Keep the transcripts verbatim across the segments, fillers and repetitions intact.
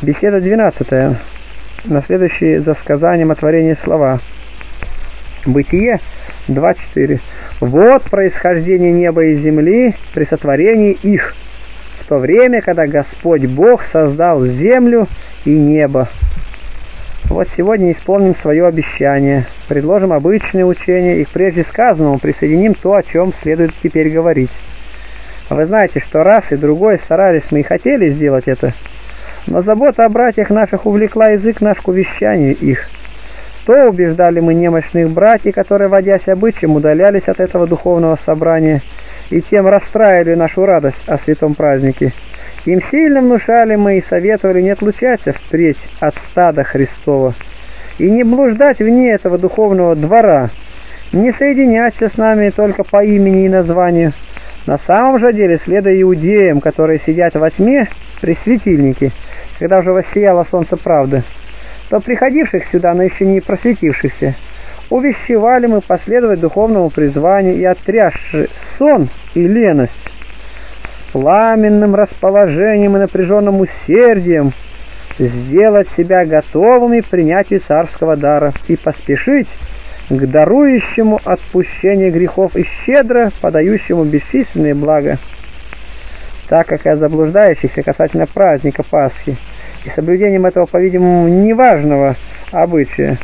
Беседа двенадцатая. На следующие за сказанием о творении слова. Бытие два четыре. Вот происхождение неба и земли при сотворении их, в то время, когда Господь Бог создал землю и небо. Вот сегодня исполним свое обещание, предложим обычные учения и к прежде сказанному присоединим то, о чем следует теперь говорить. Вы знаете, что раз и другой старались мы и хотели сделать это, но забота о братьях наших увлекла язык наш к увещанию их. То убеждали мы немощных братьев, которые, водясь обычаем, удалялись от этого духовного собрания, и тем расстраивали нашу радость о святом празднике. Им сильно внушали мы и советовали не отлучаться впредь от стада Христова, и не блуждать вне этого духовного двора, не соединяться с нами только по имени и названию, на самом же деле следуя иудеям, которые сидят во тьме при светильнике, когда уже воссияло солнце правды. То приходивших сюда, но еще не просветившихся, увещевали мы последовать духовному призванию и, отрясши сон и леность, пламенным расположением и напряженным усердием сделать себя готовыми к принятию царского дара и поспешить к дарующему отпущение грехов и щедро подающему бесчисленные блага. Так как я заблуждающихся касательно праздника Пасхи, и соблюдением этого, по-видимому, неважного обычая,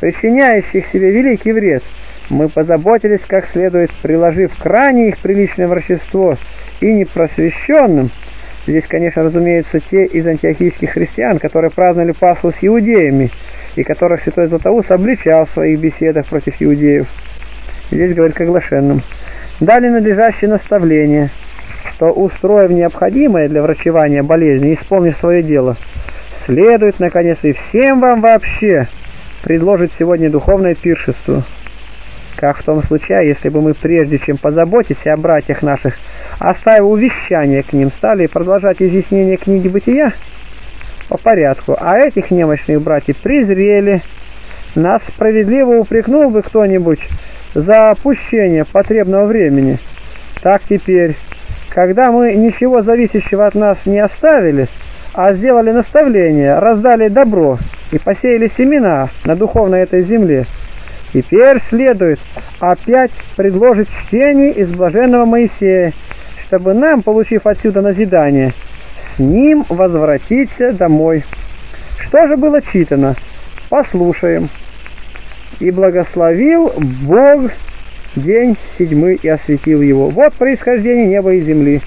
причиняющих себе великий вред, мы позаботились как следует, приложив к ране их приличное ворчество и непросвещенным, здесь, конечно, разумеется, те из антиохийских христиан, которые праздновали Пасху с иудеями, и которых святой Златоуст обличал в своих беседах против иудеев. Здесь говорит к оглашенным. Дали надлежащее наставление, что, устроив необходимое для врачевания болезни, исполнив свое дело, следует, наконец, и всем вам вообще предложить сегодня духовное пиршество. Как в том случае, если бы мы, прежде чем позаботиться о братьях наших, оставив увещание к ним, стали продолжать изъяснение книги «Бытия» по порядку, а этих немощных братьев презрели, нас справедливо упрекнул бы кто-нибудь за опущение потребного времени. Так теперь... Когда мы ничего зависящего от нас не оставили, а сделали наставление, раздали добро и посеяли семена на духовной этой земле, теперь следует опять предложить чтение из блаженного Моисея, чтобы нам, получив отсюда назидание, с ним возвратиться домой. Что же было читано? Послушаем. «И благословил Бог день седьмый и осветил его». Вот происхождение неба и земли.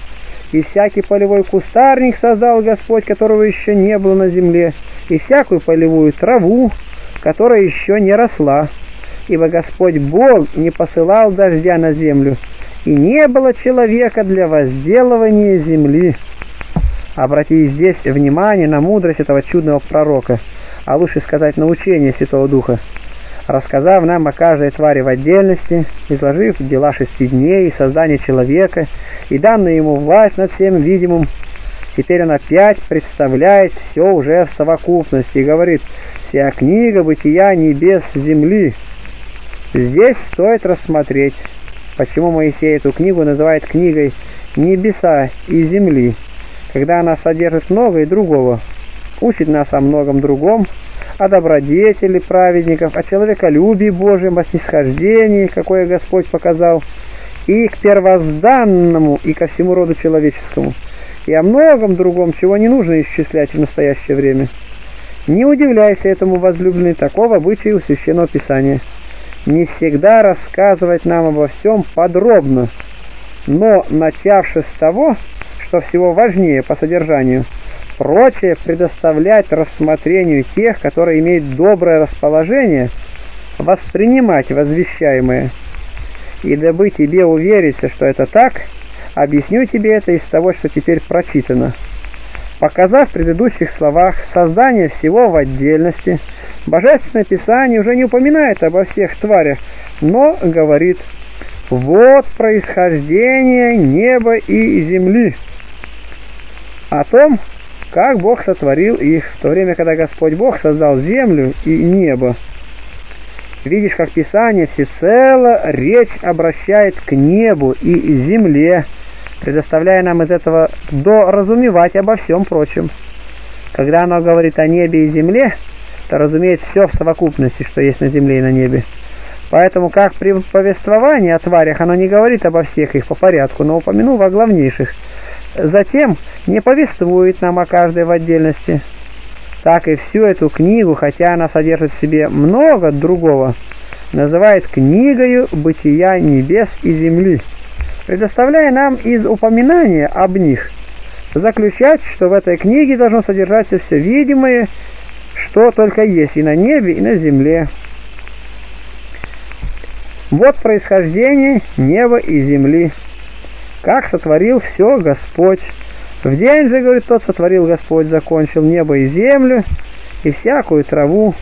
И всякий полевой кустарник создал Господь, которого еще не было на земле, и всякую полевую траву, которая еще не росла. Ибо Господь Бог не посылал дождя на землю, и не было человека для возделывания земли. Обрати здесь внимание на мудрость этого чудного пророка, а лучше сказать, на учение Святого Духа, рассказав нам о каждой твари в отдельности, изложив дела шести дней и создание человека, и данную ему власть над всем видимым. Теперь он опять представляет все уже в совокупности и говорит: «Вся книга бытия небес земли». Здесь стоит рассмотреть, почему Моисей эту книгу называет книгой «Небеса и земли», когда она содержит многое другого, учит нас о многом другом, о добродетели праведников, о человеколюбии Божьем, о снисхождении, какое Господь показал, и к первозданному, и ко всему роду человеческому, и о многом другом, чего не нужно исчислять в настоящее время. Не удивляйся этому, возлюбленный, такого обычая у Священного Писания. Не всегда рассказывать нам обо всем подробно, но, начавши с того, что всего важнее по содержанию, прочее предоставлять рассмотрению тех, которые имеют доброе расположение, воспринимать возвещаемое. И дабы тебе увериться, что это так, объясню тебе это из того, что теперь прочитано. Показав в предыдущих словах создание всего в отдельности, Божественное Писание уже не упоминает обо всех тварях, но говорит: «Вот происхождение неба и земли». О том, как Бог сотворил их, в то время, когда Господь Бог создал землю и небо. Видишь, как Писание всецело речь обращает к небу и земле, предоставляя нам из этого доразумевать обо всем прочем. Когда оно говорит о небе и земле, то разумеет все в совокупности, что есть на земле и на небе. Поэтому, как при повествовании о тварях, оно не говорит обо всех их по порядку, но упомянув о главнейших. Затем не повествует нам о каждой в отдельности. Так и всю эту книгу, хотя она содержит в себе много другого, называет книгою бытия небес и земли, предоставляя нам из упоминания об них заключать, что в этой книге должно содержаться все видимое, что только есть и на небе, и на земле. Вот происхождение неба и земли, как сотворил все Господь. В день же, говорит, тот сотворил Господь, закончил небо и землю, и всякую траву.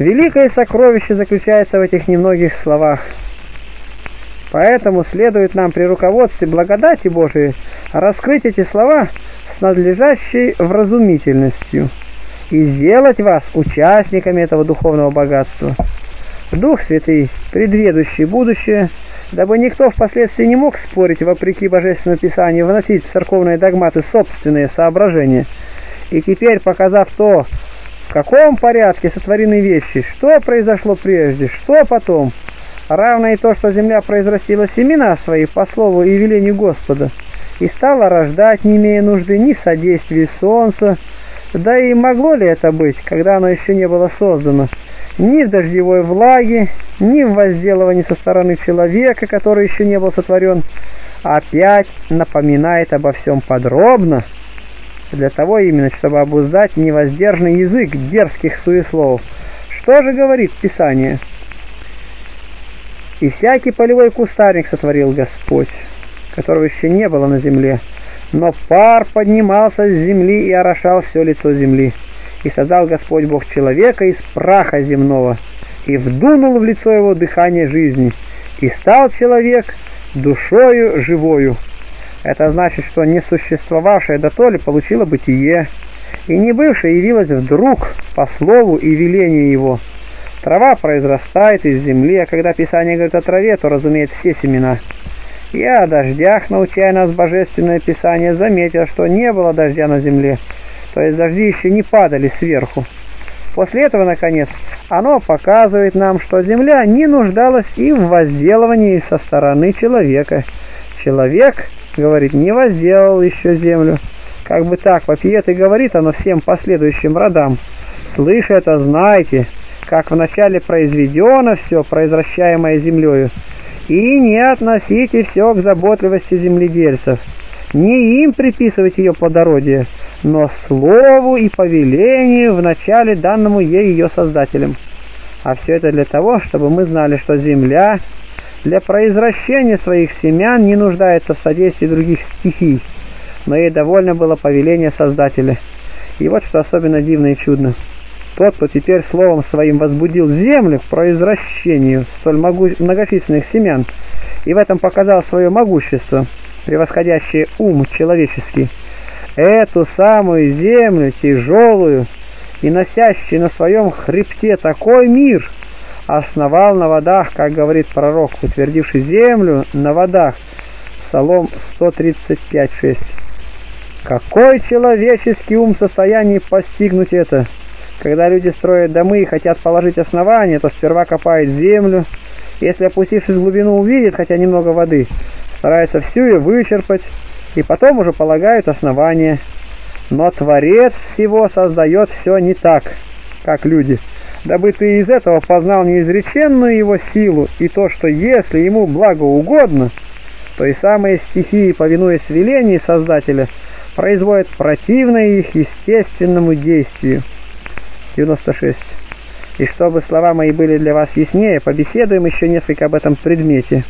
Великое сокровище заключается в этих немногих словах. Поэтому следует нам при руководстве благодати Божией раскрыть эти слова с надлежащей вразумительностью и сделать вас участниками этого духовного богатства. Дух Святый, предведущий будущее, дабы никто впоследствии не мог спорить вопреки Божественному Писанию, вносить в церковные догматы собственные соображения. И теперь, показав то, в каком порядке сотворены вещи, что произошло прежде, что потом, равно и то, что земля произрастила семена свои по слову и велению Господа, и стала рождать, не имея нужды ни содействия солнца, да и могло ли это быть, когда оно еще не было создано, ни в дождевой влаги, ни в возделывании со стороны человека, который еще не был сотворен, опять напоминает обо всем подробно, для того именно, чтобы обуздать невоздержный язык дерзких суеслов. Что же говорит Писание? «И всякий полевой кустарник сотворил Господь, которого еще не было на земле, но пар поднимался с земли и орошал все лицо земли. И создал Господь Бог человека из праха земного, и вдунул в лицо его дыхание жизни, и стал человек душою живою». Это значит, что несуществовавшее дотоле получило бытие, и не бывшее явилось вдруг по слову и велению его. Трава произрастает из земли, а когда Писание говорит о траве, то разумеет все семена. И о дождях, научая нас Божественное Писание, заметил, что не было дождя на земле, то есть дожди еще не падали сверху. После этого, наконец, оно показывает нам, что земля не нуждалась и в возделывании со стороны человека. Человек, говорит, не возделал еще землю. Как бы так вопиет и говорит оно всем последующим родам. «Слыша это, знайте, как вначале произведено все, произвращаемое землею, и не относите все к заботливости земледельцев, не им приписывать ее плодородие, но слову и повелению, вначале данному ей ее создателем». А все это для того, чтобы мы знали, что земля для произращения своих семян не нуждается в содействии других стихий, но ей довольно было повеление Создателя. И вот что особенно дивно и чудно. Тот, кто теперь словом своим возбудил землю к произращению столь многочисленных семян, и в этом показал свое могущество, превосходящее ум человеческий, эту самую землю, тяжелую и носящую на своем хребте такой мир, основал на водах, как говорит пророк, утвердивший землю на водах. Псалом сто тридцать пять шесть. Какой человеческий ум в состоянии постигнуть это? Когда люди строят домы и хотят положить основание, то сперва копают землю. Если, опустившись в глубину, увидят хотя немного воды, стараются всю ее вычерпать, и потом уже полагают основание. Но Творец всего создает все не так, как люди, дабы ты из этого познал неизреченную его силу, и то, что если ему благоугодно, то и самые стихии, повинуясь велению Создателя, производят противное их естественному действию. девяносто шесть. И чтобы слова мои были для вас яснее, побеседуем еще несколько об этом предмете,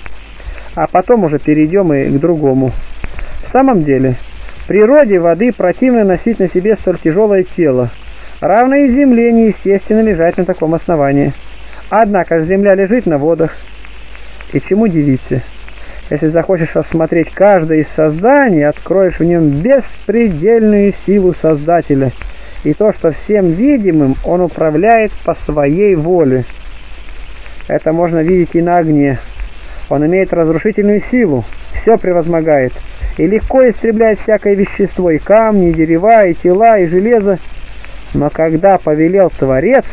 а потом уже перейдем и к другому. В самом деле, природе воды противно носить на себе столь тяжелое тело, равно и земле неестественно лежать на таком основании. Однако же земля лежит на водах. И чему дивиться? Если захочешь рассмотреть каждое из созданий, откроешь в нем беспредельную силу Создателя, и то, что всем видимым он управляет по своей воле. Это можно видеть и на огне. Он имеет разрушительную силу, все превозмогает, и легко истребляет всякое вещество, и камни, и дерева, и тела, и железо. Но когда повелел Творец,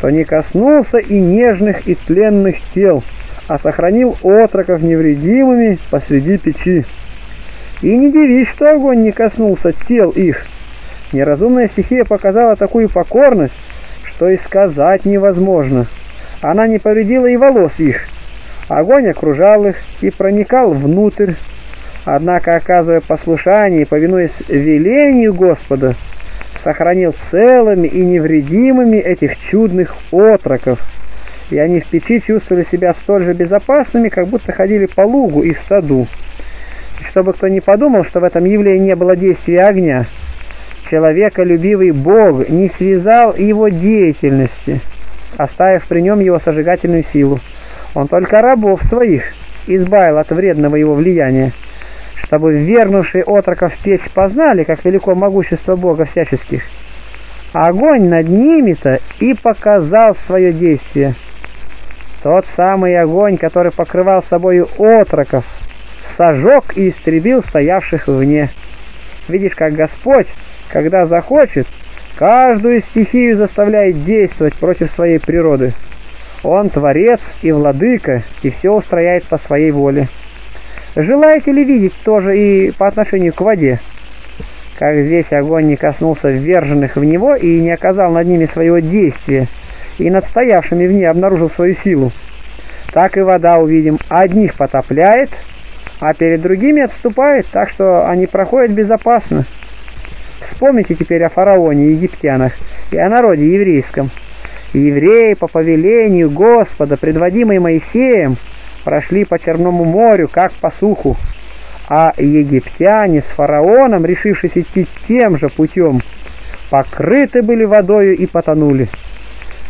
то не коснулся и нежных, и тленных тел, а сохранил отроков невредимыми посреди печи. И не дивись, что огонь не коснулся тел их. Неразумная стихия показала такую покорность, что и сказать невозможно. Она не повредила и волос их. Огонь окружал их и проникал внутрь. Однако, оказывая послушание и повинуясь велению Господа, сохранил целыми и невредимыми этих чудных отроков. И они в печи чувствовали себя столь же безопасными, как будто ходили по лугу и в саду. И чтобы кто не подумал, что в этом явлении не было действия огня, человеколюбивый Бог не связал его деятельности, оставив при нем его сожигательную силу. Он только рабов своих избавил от вредного его влияния, чтобы вернувшие отроков в печь познали, как велико могущество Бога всяческих. Огонь над ними-то и показал свое действие. Тот самый огонь, который покрывал собою отроков, сожег и истребил стоявших вне. Видишь, как Господь, когда захочет, каждую стихию заставляет действовать против своей природы. Он творец и владыка, и все устрояет по своей воле. Желаете ли видеть тоже и по отношению к воде? Как здесь огонь не коснулся вверженных в него и не оказал над ними своего действия, и над стоявшими вне обнаружил свою силу, так и вода, увидим, одних потопляет, а перед другими отступает, так что они проходят безопасно. Вспомните теперь о фараоне и египтянах, и о народе еврейском. Евреи по повелению Господа, предводимые Моисеем, прошли по Черному морю, как по суху, а египтяне с фараоном, решившись идти тем же путем, покрыты были водою и потонули.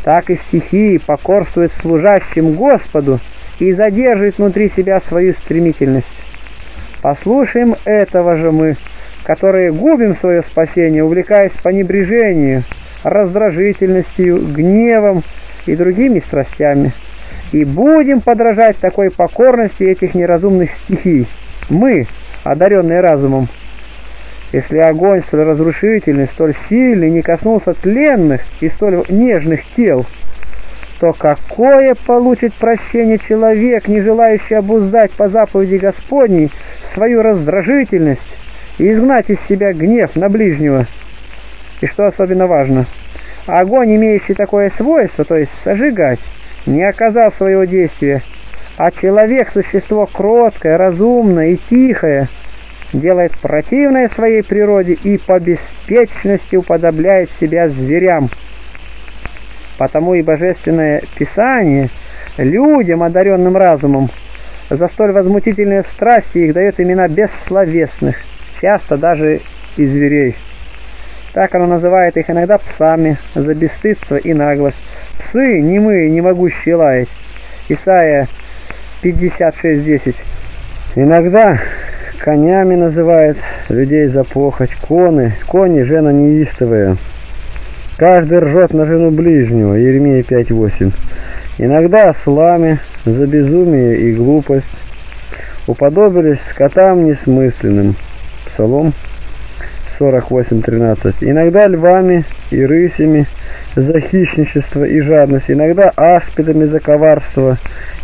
Так и стихии покорствуют служащим Господу и задерживают внутри себя свою стремительность. Послушаем этого же мы, которые губим свое спасение, увлекаясь понебрежению, раздражительностью, гневом и другими страстями, и будем подражать такой покорности этих неразумных стихий, мы, одаренные разумом. Если огонь столь разрушительный, столь сильный, не коснулся тленных и столь нежных тел, то какое получит прощение человек, не желающий обуздать по заповеди Господней свою раздражительность и изгнать из себя гнев на ближнего? И что особенно важно, огонь, имеющий такое свойство, то есть сожигать, не оказал своего действия, а человек, существо кроткое, разумное и тихое, делает противное своей природе и по беспечности уподобляет себя зверям. Потому и Божественное Писание людям, одаренным разумом, за столь возмутительные страсти их дает имена бессловесных, часто даже и зверей. Так оно называет их иногда псами, за бесстыдство и наглость. Псы немые, не могущие лаять. Исайя пятьдесят шесть десять. Иногда конями называют людей за похоть. Коны, кони, жена неистовая. Каждый ржет на жену ближнего. Иеремия пять восемь. Иногда ослами, за безумие и глупость. Уподобились скотам несмысленным. Псалом сорок восемь тринадцать. Иногда львами и рысями за хищничество и жадность, иногда аспидами за коварство,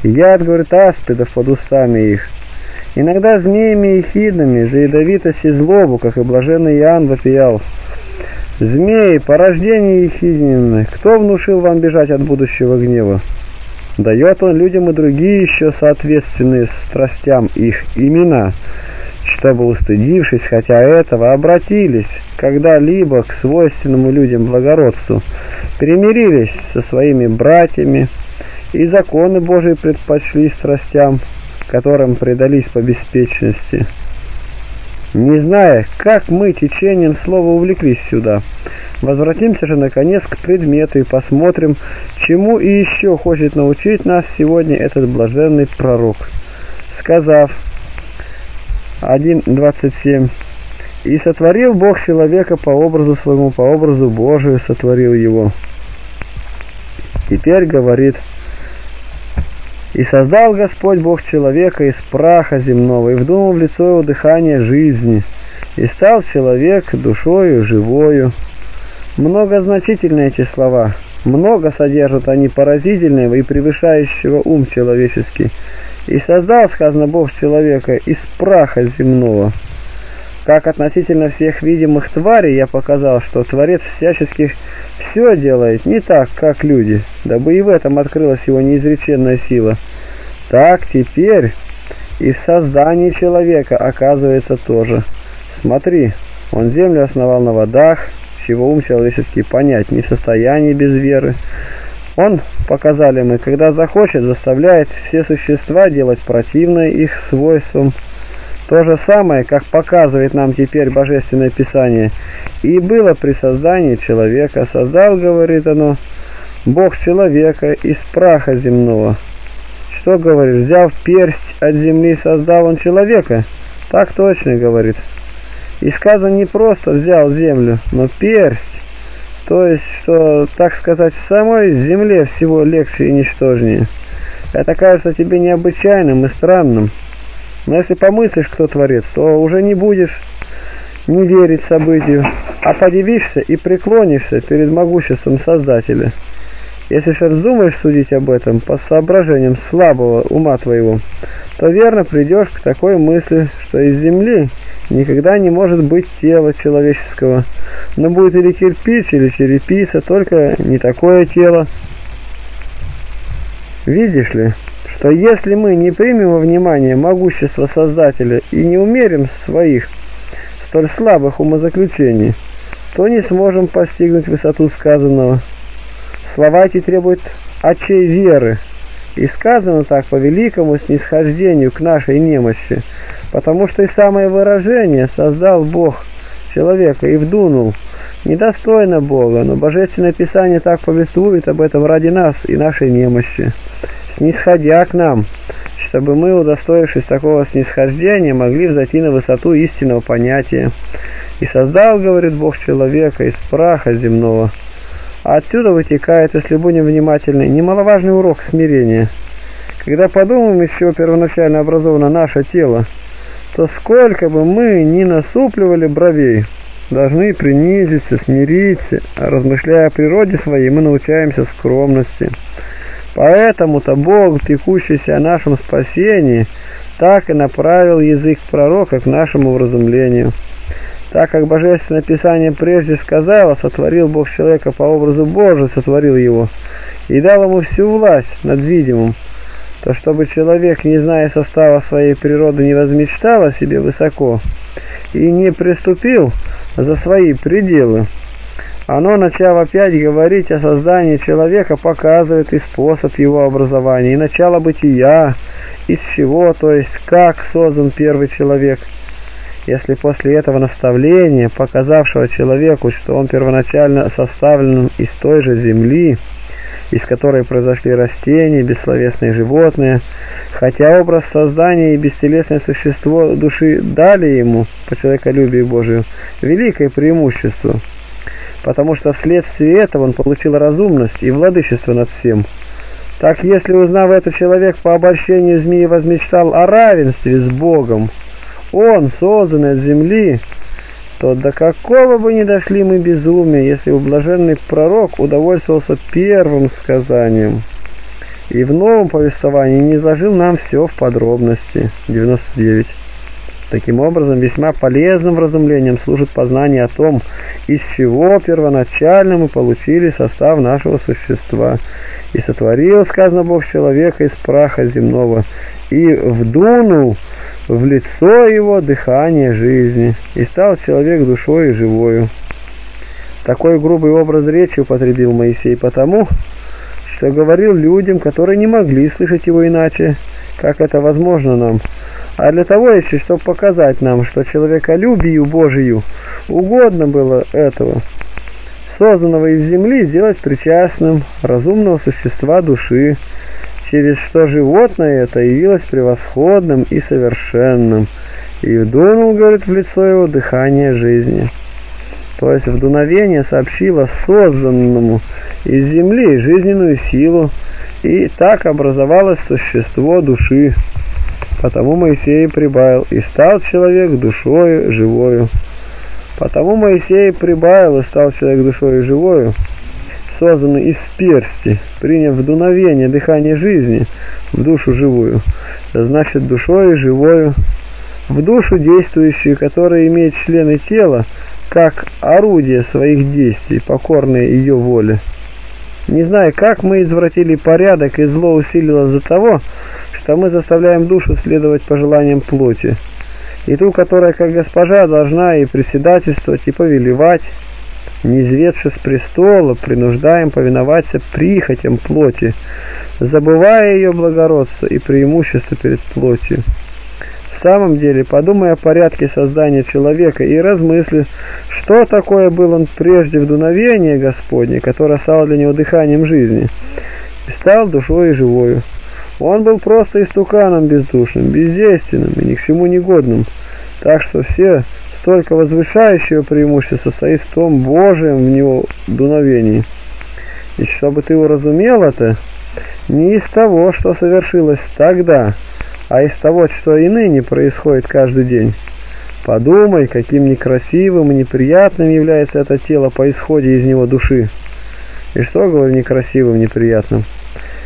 яд, говорит, аспидов под устами их, иногда змеями и хидами за ядовитость и злобу, как и блаженный Иоанн вопиял: змеи, порождение ехиднины, кто внушил вам бежать от будущего гнева? Дает он людям и другие еще соответственные страстям их имена, чтобы, устыдившись, хотя этого, обратились когда-либо к свойственному людям благородству, примирились со своими братьями, и законы Божии предпочли страстям, которым предались по беспечности. Не зная, как мы течением слова увлеклись сюда, возвратимся же, наконец, к предмету и посмотрим, чему и еще хочет научить нас сегодня этот блаженный пророк, сказав, один двадцать семь. «И сотворил Бог человека по образу своему, по образу Божию сотворил его». Теперь говорит И создал Господь Бог человека из праха земного, и вдунул в лицо его дыхание жизни, и стал человек душою живою. Многозначительны эти слова, много содержат они поразительного и превышающего ум человеческий. И создал, сказано, Бог человека из праха земного. Как относительно всех видимых тварей я показал, что Творец всяческих все делает не так, как люди, дабы и в этом открылась его неизреченная сила. Так теперь и в создании человека оказывается тоже. Смотри, он землю основал на водах, чего ум человеческий понять не в состоянии без веры. Он, показали мы, когда захочет, заставляет все существа делать противное их свойствам. То же самое, как показывает нам теперь Божественное Писание, и было при создании человека. Создал, говорит оно, Бог человека из праха земного. Что, говорит, взяв персть от земли, создал он человека? Так точно, говорит. И сказано, не просто взял землю, но персть. То есть, что, так сказать, в самой земле всего легче и ничтожнее. Это кажется тебе необычайным и странным. Но если помыслишь, кто творец, то уже не будешь не верить событию, а подивишься и преклонишься перед могуществом Создателя. Если же вздумаешь судить об этом по соображениям слабого ума твоего, то верно придешь к такой мысли, что из земли никогда не может быть тела человеческого, но будет или кирпич, или черепица, только не такое тело. Видишь ли, что если мы не примем во внимание могущество Создателя и не умерим своих столь слабых умозаключений, то не сможем постигнуть высоту сказанного. Слова эти требуют очей веры, и сказано так по великому снисхождению к нашей немощи, потому что и самое выражение «создал Бог человека и вдунул» недостойно Бога, но Божественное Писание так повествует об этом ради нас и нашей немощи, снисходя к нам, чтобы мы, удостоившись такого снисхождения, могли взойти на высоту истинного понятия. И создал, говорит Бог, человека из праха земного. А отсюда вытекает, если будем внимательны, немаловажный урок смирения. Когда подумаем, из чего первоначально образовано наше тело, то сколько бы мы ни насупливали бровей, должны принизиться, смириться. Размышляя о природе своей, мы научаемся скромности. Поэтому-то Бог, пекущийся о нашем спасении, так и направил язык пророка к нашему вразумлению. Так как Божественное Писание прежде сказало, сотворил Бог человека по образу Божию, сотворил его, и дал ему всю власть над видимым, то чтобы человек, не зная состава своей природы, не возмечтал о себе высоко и не приступил за свои пределы. Оно, начав опять говорить о создании человека, показывает и способ его образования, и начало бытия, из чего, то есть как создан первый человек. Если после этого наставления, показавшего человеку, что он первоначально составлен из той же земли, из которой произошли растения, бессловесные животные, хотя образ создания и бестелесное существо души дали ему, по человеколюбию Божию, великое преимущество, потому что вследствие этого он получил разумность и владычество над всем. Так, если, узнав это, человек по обольщению змеи возмечтал о равенстве с Богом, он, созданный от земли, то до какого бы ни дошли мы безумия, если бы блаженный пророк удовольствовался первым сказанием и в новом повествовании не изложил нам все в подробности. девяносто девять. Таким образом, весьма полезным вразумлением служит познание о том, из чего первоначально мы получили состав нашего существа. И сотворил, сказано, Бог человека из праха земного, и вдунул в лицо его дыхание жизни, и стал человек душою живою. Такой грубый образ речи употребил Моисей потому, что говорил людям, которые не могли слышать его иначе, как это возможно нам, а для того еще, чтобы показать нам, что человеколюбию Божию угодно было этого, созданного из земли, сделать причастным разумного существа души, через что животное это явилось превосходным и совершенным, и вдунул, говорит, в лицо его дыхание жизни. То есть вдуновение сообщило созданному из земли жизненную силу, И так образовалось существо души. Потому Моисей прибавил: и стал человек душою живою. Потому Моисей прибавил: и стал человек душою живою, созданный из персти, приняв дуновение, дыхание жизни в душу живую. Значит, душою живою, в душу действующую, которая имеет члены тела, как орудие своих действий, покорное ее воле. Не знаю, как мы извратили порядок, и зло усилилось за того, что мы заставляем душу следовать пожеланиям плоти, и ту, которая, как госпожа, должна и председательствовать, и повелевать, неизведши с престола, принуждаем повиноваться прихотям плоти, забывая ее благородство и преимущество перед плотью. В самом деле, подумай о порядке создания человека и размысли, что такое был он прежде в дуновении Господне, которое стало для него дыханием жизни, и стал душою живою. Он был просто истуканом бездушным, бездейственным и ни к чему не годным, так что все столько возвышающее преимущество состоит в том Божьем в него дуновении. И чтобы ты уразумел это, не из того, что совершилось тогда, а из того, что и ныне происходит каждый день. Подумай, каким некрасивым и неприятным является это тело по исходе из него души. И что, говорю, некрасивым, неприятным?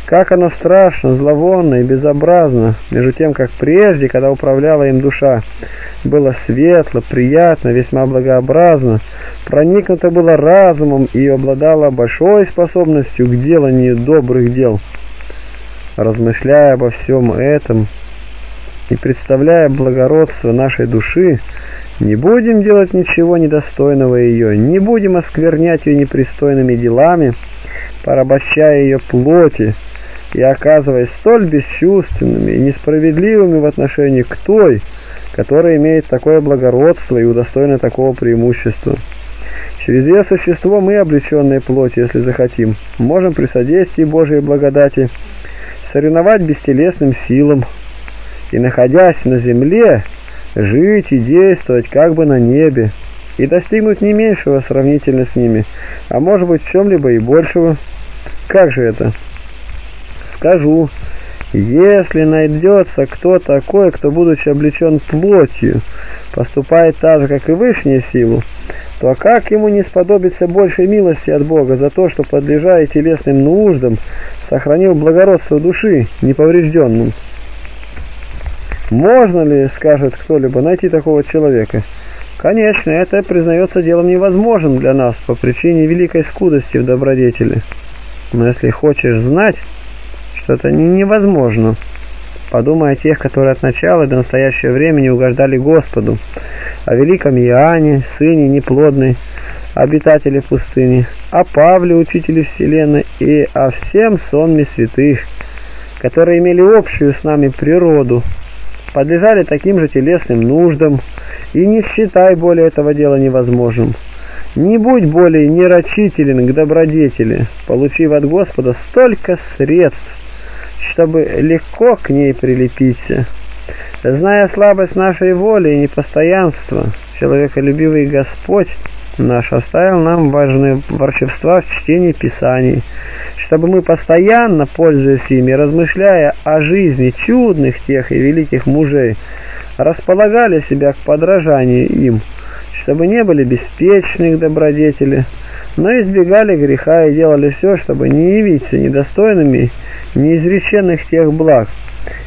Как оно страшно, зловонно и безобразно, между тем, как прежде, когда управляла им душа, было светло, приятно, весьма благообразно, проникнуто было разумом и обладало большой способностью к деланию добрых дел. Размышляя обо всем этом и представляя благородство нашей души, не будем делать ничего недостойного ее, не будем осквернять ее непристойными делами, порабощая ее плоти, и оказываясь столь бесчувственными и несправедливыми в отношении к той, которая имеет такое благородство и удостоена такого преимущества. Через ее существо мы, облеченные плоти, если захотим, можем при содействии Божьей благодати соревновать бестелесным силам и, находясь на земле, жить и действовать как бы на небе и достигнуть не меньшего сравнительно с ними, а может быть в чем-либо и большего. Как же это? Скажу, если найдется кто такой, кто, будучи облечен плотью, поступает так же, как и вышняя сила, то как ему не сподобится большей милости от Бога за то, что, подлежая телесным нуждам, сохранил благородство души неповрежденным? Можно ли, скажет кто-либо, найти такого человека? Конечно, это признается делом невозможным для нас по причине великой скудости в добродетели. Но если хочешь знать, это невозможно, подумай о тех, которые от начала до настоящего времени угождали Господу, о великом Иоанне, сыне неплодной, обитателе пустыни, о Павле, учителе вселенной, и о всем сонме святых, которые имели общую с нами природу, подлежали таким же телесным нуждам, и не считай более этого дела невозможным. Не будь более нерочителен к добродетели, получив от Господа столько средств, чтобы легко к ней прилепиться. Зная слабость нашей воли и непостоянства, человеколюбивый Господь наш оставил нам важные ворчевства в чтении Писаний, чтобы мы, постоянно пользуясь ими, размышляя о жизни чудных тех и великих мужей, располагали себя к подражанию им, чтобы не были беспечны к добродетели, но избегали греха и делали все, чтобы не явиться недостойными неизреченных тех благ,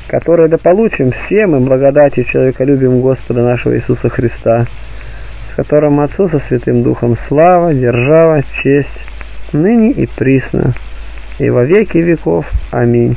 которые дополучим все мы благодати человеколюбием Господа нашего Иисуса Христа, с которым Отцу со Святым Духом слава, держава, честь, ныне и присно, и во веки веков. Аминь.